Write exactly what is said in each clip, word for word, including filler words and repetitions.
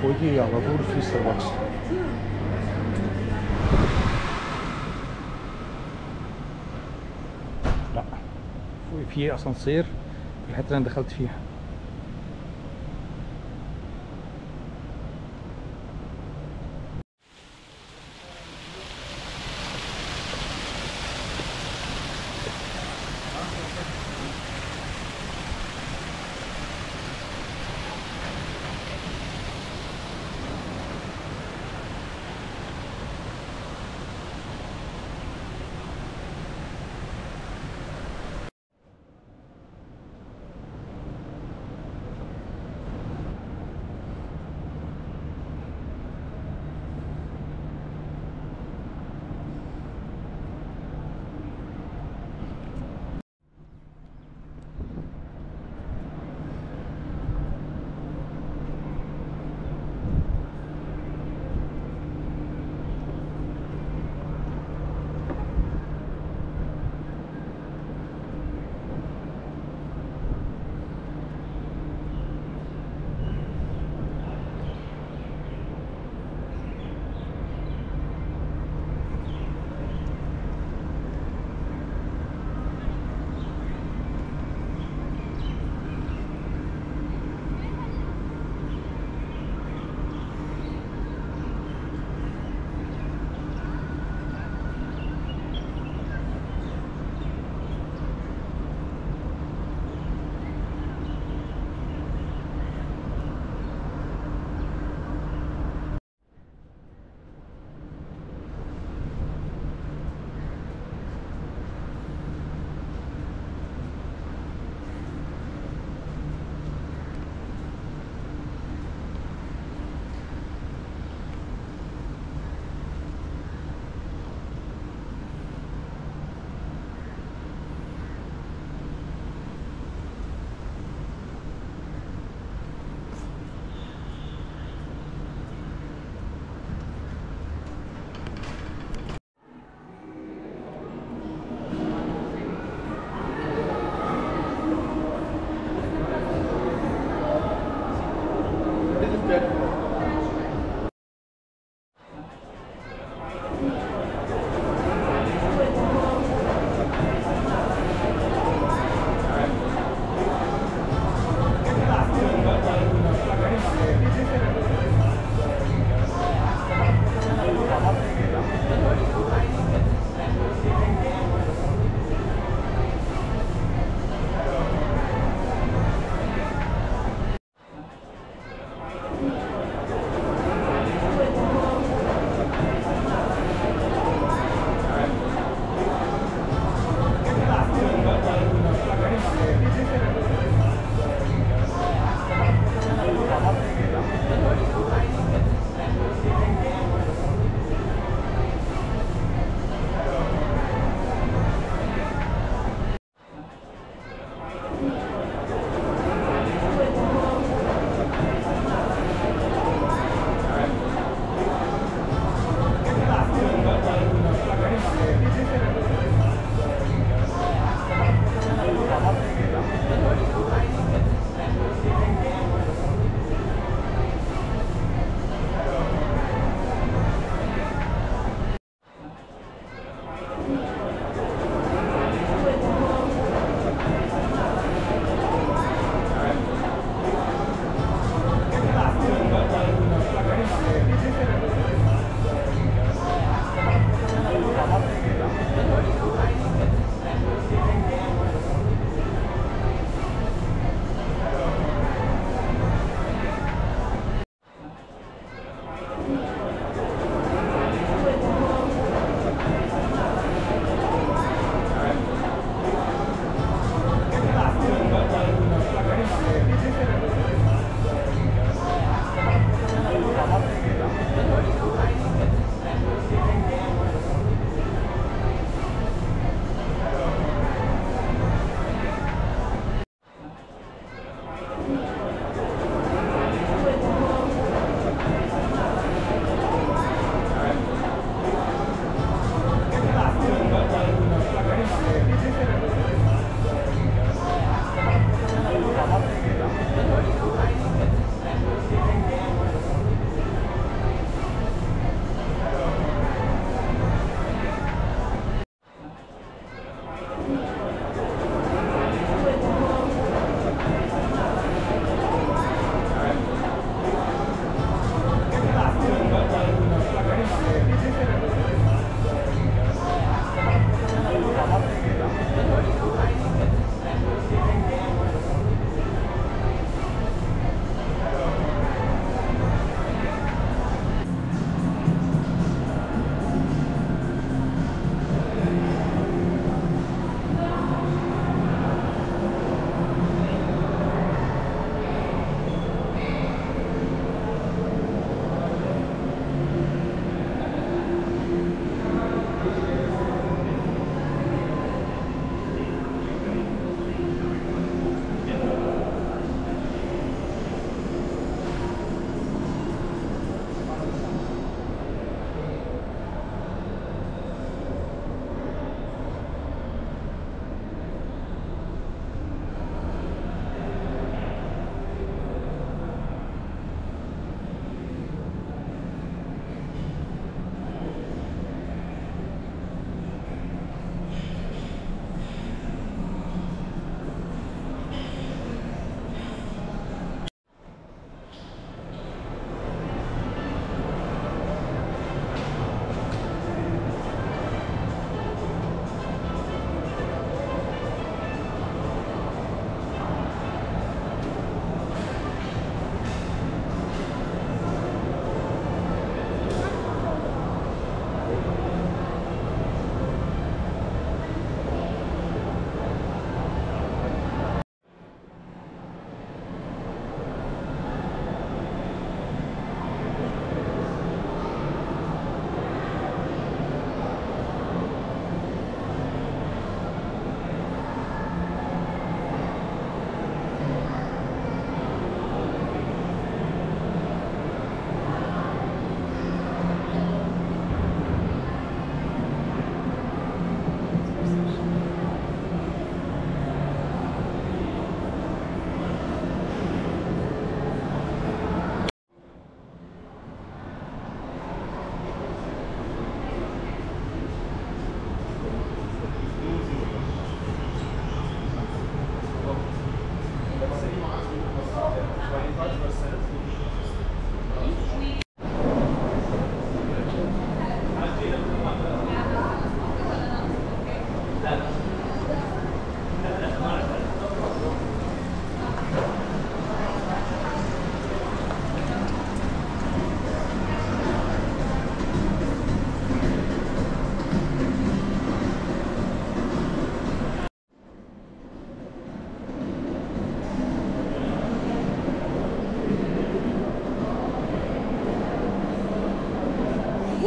Voor je jongen, voor de vliester was. لا فوق في اسانسير الحته اللي دخلت فيها.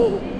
Oh.